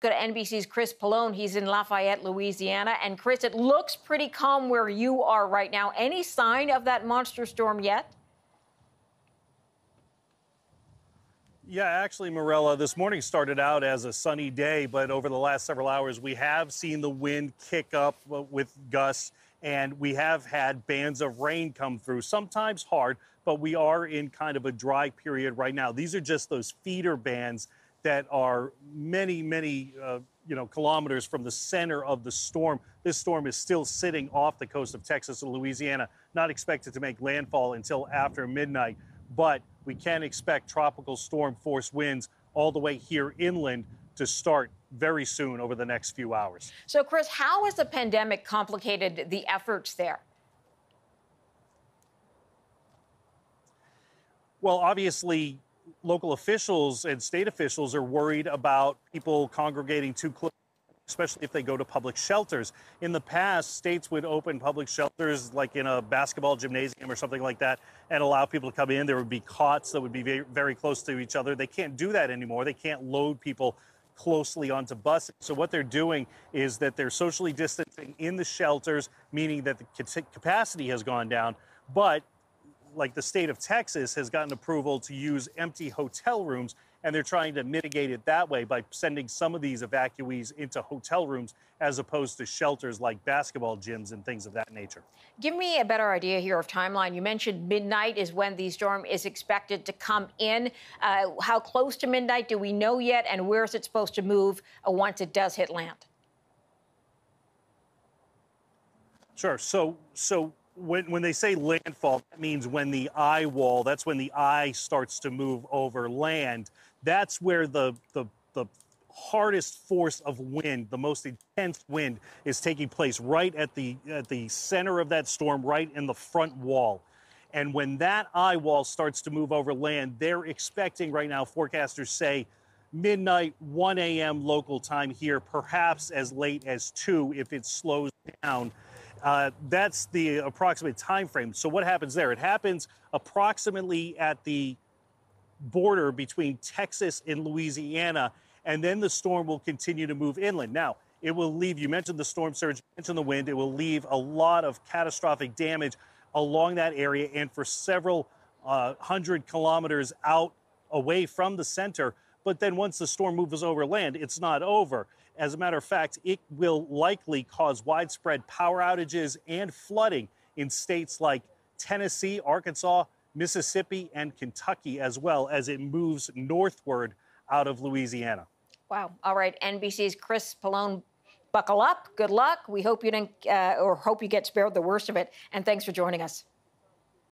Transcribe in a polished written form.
Go to NBC's Chris Pollone. He's in Lafayette, Louisiana. And, Chris, it looks pretty calm where you are right now. Any sign of that monster storm yet? Yeah, actually, Marella, this morning started out as a sunny day, but over the last several hours, we have seen the wind kick up with gusts, and we have had bands of rain come through, sometimes hard, but we are in kind of a dry period right now. These are just those feeder bands that are many kilometers from the center of the storm. This storm is still sitting off the coast of Texas and Louisiana, not expected to make landfall until after midnight, but we can expect tropical storm force winds all the way here inland to start very soon over the next few hours. So, Chris, how has the pandemic complicated the efforts there? Well, obviously, local officials and state officials are worried about people congregating too close, especially if they go to public shelters. In the past, states would open public shelters like in a basketball gymnasium or something like that and allow people to come in. There would be cots that would be very, very close to each other. They can't do that anymore. They can't load people closely onto buses. So what they're doing is that they're socially distancing in the shelters, meaning that the capacity has gone down. But like the state of Texas has gotten approval to use empty hotel rooms, and they're trying to mitigate it that way by sending some of these evacuees into hotel rooms as opposed to shelters like basketball gyms and things of that nature. Give me a better idea here of timeline. You mentioned midnight is when the storm is expected to come in. How close to midnight do we know yet, and where is it supposed to move once it does hit land? Sure. So when they say landfall, that means when the eye wall, that's when the eye starts to move over land. That's where the hardest force of wind, the most intense wind, is taking place, right at the center of that storm, right in the front wall. And when that eye wall starts to move over land, they're expecting right now, forecasters say, midnight, 1 a.m. local time here, perhaps as late as 2 if it slows down. That's the approximate time frame. So what happens there? It happens approximately at the border between Texas and Louisiana, and then the storm will continue to move inland. Now, it will leave, you mentioned the storm surge, you mentioned the wind, it will leave a lot of catastrophic damage along that area and for several 100 kilometers out away from the center. But then once the storm moves over land, it's not over. As a matter of fact, it will likely cause widespread power outages and flooding in states like Tennessee, Arkansas, Mississippi, and Kentucky, as well as it moves northward out of Louisiana. Wow. All right. NBC's Chris Pollone, buckle up. Good luck. We hope you get spared the worst of it. And thanks for joining us.